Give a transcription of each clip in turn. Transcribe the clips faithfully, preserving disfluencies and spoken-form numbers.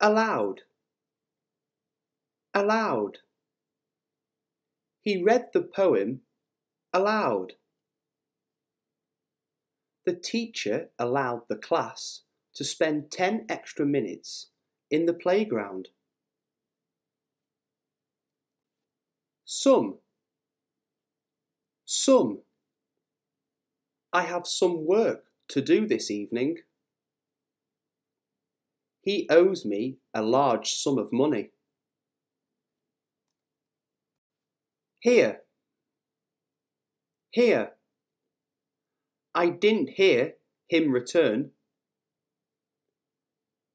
allowed, allowed. He read the poem aloud. The teacher allowed the class to spend ten extra minutes in the playground. Some, some. I have some work to do this evening. He owes me a large sum of money. Here, here. I didn't hear him return.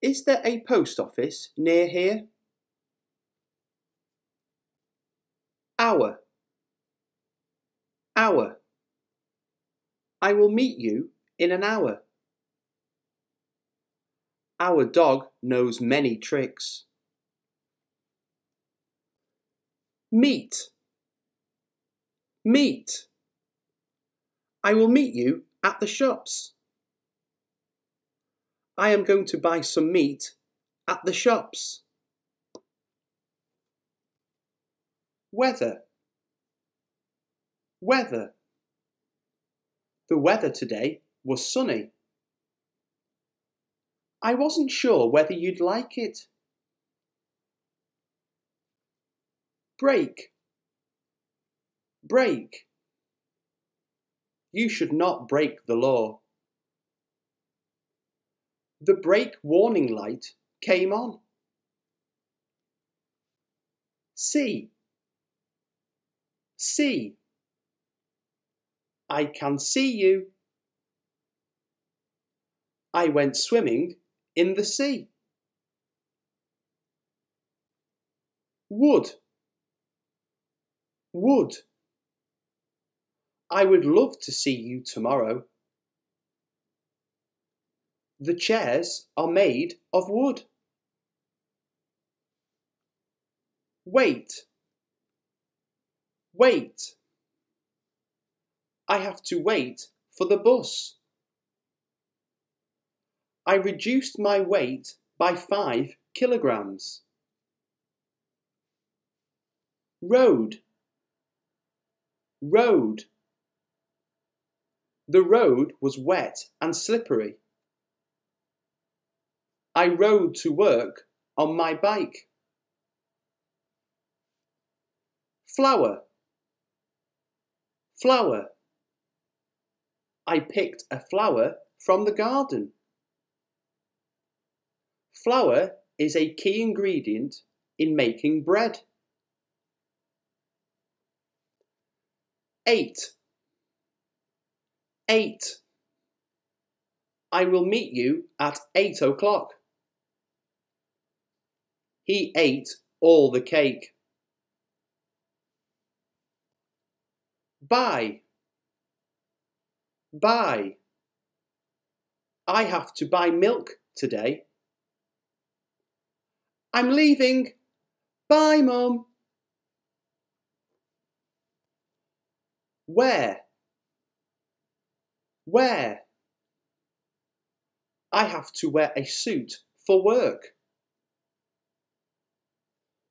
Is there a post office near here? Hour, hour. I will meet you in an hour. Our dog knows many tricks. Meet, meet. I will meet you at the shops. I am going to buy some meat at the shops. Weather, weather. The weather today was sunny. I wasn't sure whether you'd like it. Break, break. You should not break the law. The brake warning light came on. See, see. I can see you. I went swimming in the sea. Would, would. I would love to see you tomorrow. The chairs are made of wood. Wait, wait. I have to wait for the bus. I reduced my weight by five kilograms. Road, road. The road was wet and slippery. I rode to work on my bike. Flower, flower. I picked a flower from the garden. Flour is a key ingredient in making bread. Eight, eight. I will meet you at eight o'clock. He ate all the cake. Buy, buy. I have to buy milk today. I'm leaving. Bye, Mum. Where, where. I have to wear a suit for work.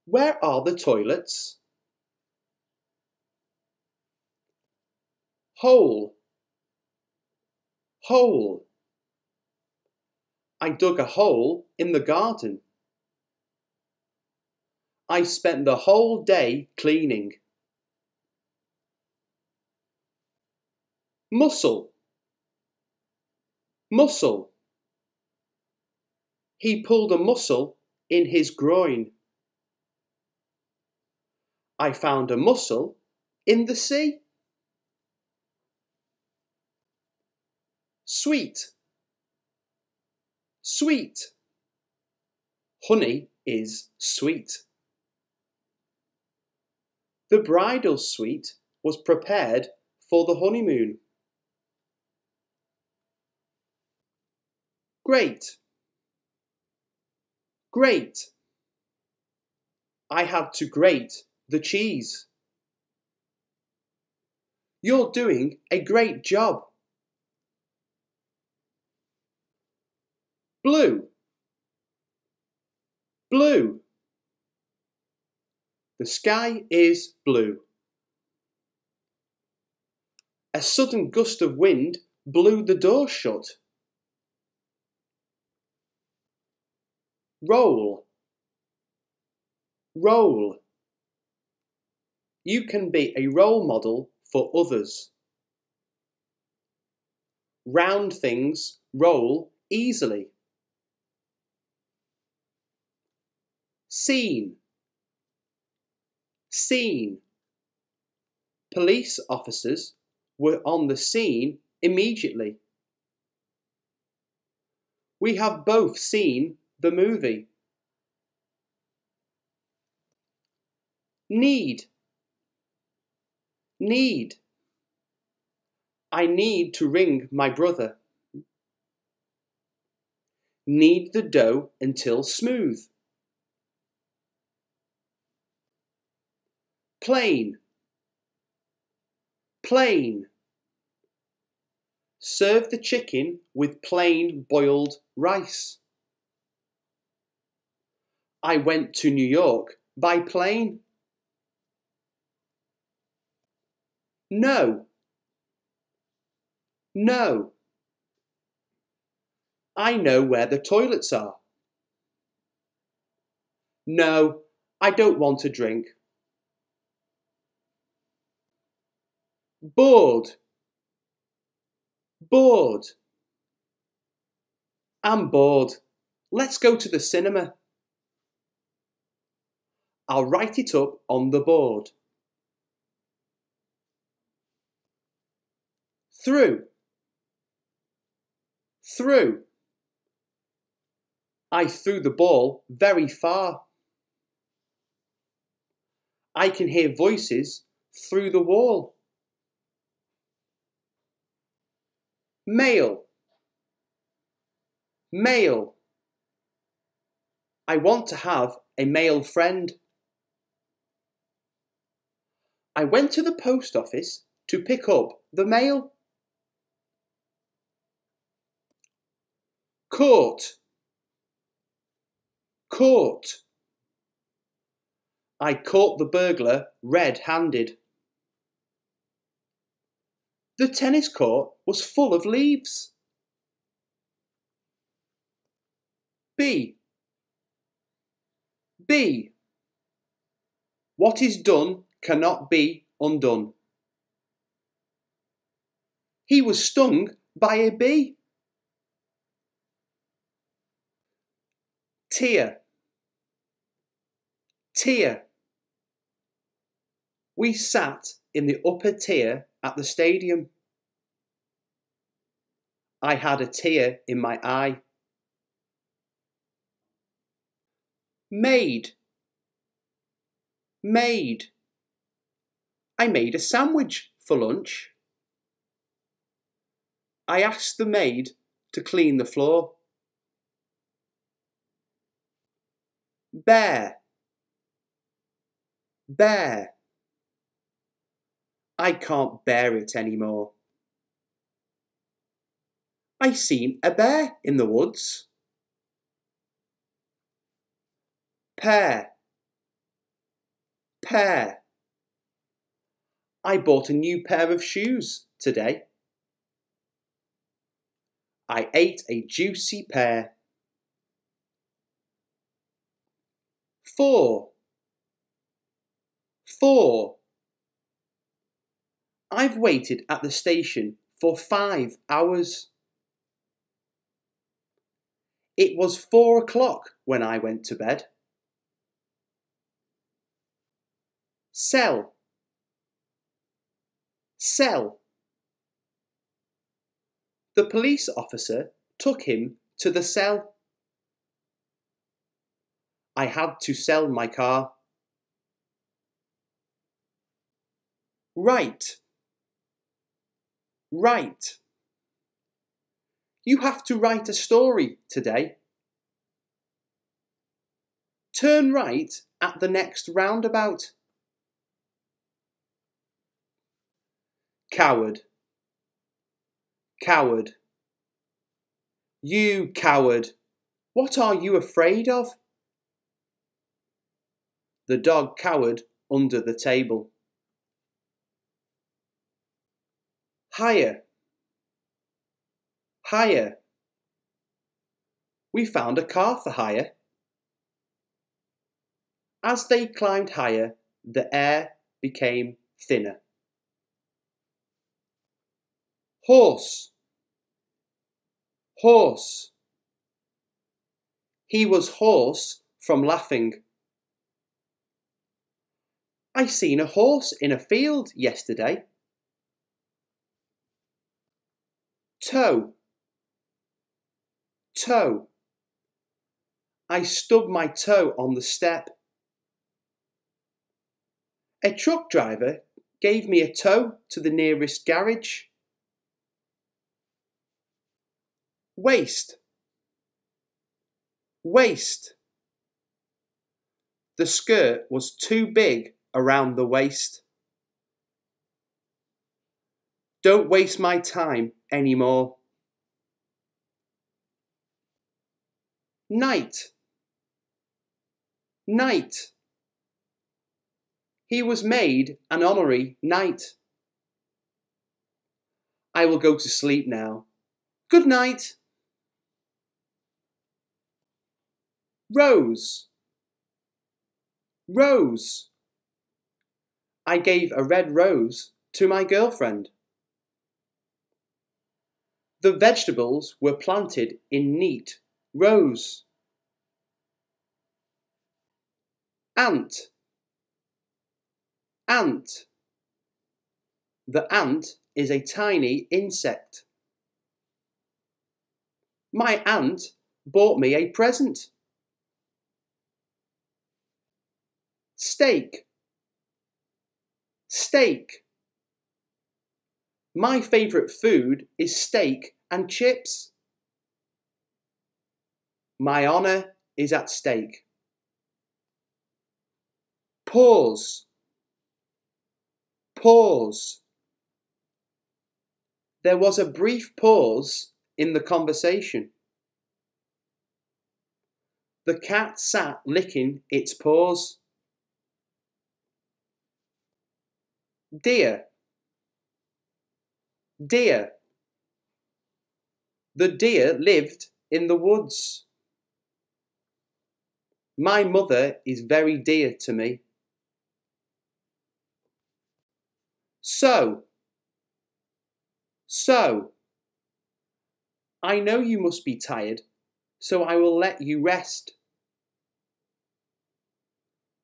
Where are the toilets? Hole, hole. I dug a hole in the garden. I spent the whole day cleaning. Muscle, muscle. He pulled a muscle in his groin. I found a mussel in the sea. Sweet, sweet. Honey is sweet. The bridal suite was prepared for the honeymoon. Great, grate. I had to grate the cheese. You're doing a great job. Blue, blue. The sky is blue. A sudden gust of wind blew the door shut. Roll. Roll. You can be a role model for others. Round things roll easily. Scene. Scene. Police officers were on the scene immediately. We have both seen the movie. Need. Need. I need to ring my brother. Knead the dough until smooth. Plain. Plain. Serve the chicken with plain boiled rice. I went to New York by plane. No. No. I know where the toilets are. No, I don't want a drink. Bored. Bored. I'm bored. Let's go to the cinema. I'll write it up on the board. Through. Through. I threw the ball very far. I can hear voices through the wall. Mail. Mail. I want to have a male friend. I went to the post office to pick up the mail. Court. Court. I caught the burglar red-handed. The tennis court was full of leaves. Bee. Bee. What is done cannot be undone. He was stung by a bee. Tear. Tear. We sat in the upper tier at the stadium. I had a tear in my eye. Made. Made. I made a sandwich for lunch. I asked the maid to clean the floor. Bear. Bear. I can't bear it anymore. I seen a bear in the woods. Pear. Pear. I bought a new pair of shoes today. I ate a juicy pear. Four. Four. I've waited at the station for five hours. It was four o'clock when I went to bed. Sell. Sell. The police officer took him to the cell. I had to sell my car. Right. Write. You have to write a story today. Turn right at the next roundabout. Coward. Coward. You coward. What are you afraid of? The dog cowered under the table. Higher, higher. We found a car for hire. As they climbed higher, the air became thinner. Horse, horse. He was hoarse from laughing. I seen a horse in a field yesterday. Toe, toe. I stubbed my toe on the step. A truck driver gave me a tow to the nearest garage. Waste, waist. The skirt was too big around the waist. Don't waste my time anymore. Night, night. He was made an honorary knight. I will go to sleep now. Good night. Rose, rose. I gave a red rose to my girlfriend. The vegetables were planted in neat rows. Ant, ant. The ant is a tiny insect. My aunt bought me a present. Steak, steak. My favourite food is steak and chips. My honour is at stake. Pause, pause. There was a brief pause in the conversation. The cat sat licking its paws. Deer, deer. The deer lived in the woods. My mother is very dear to me. So, so. I know you must be tired, so I will let you rest.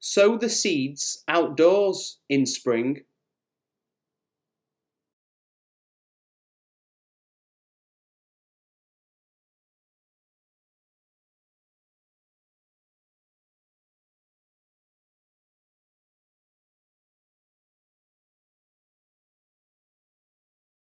Sow the seeds outdoors in spring.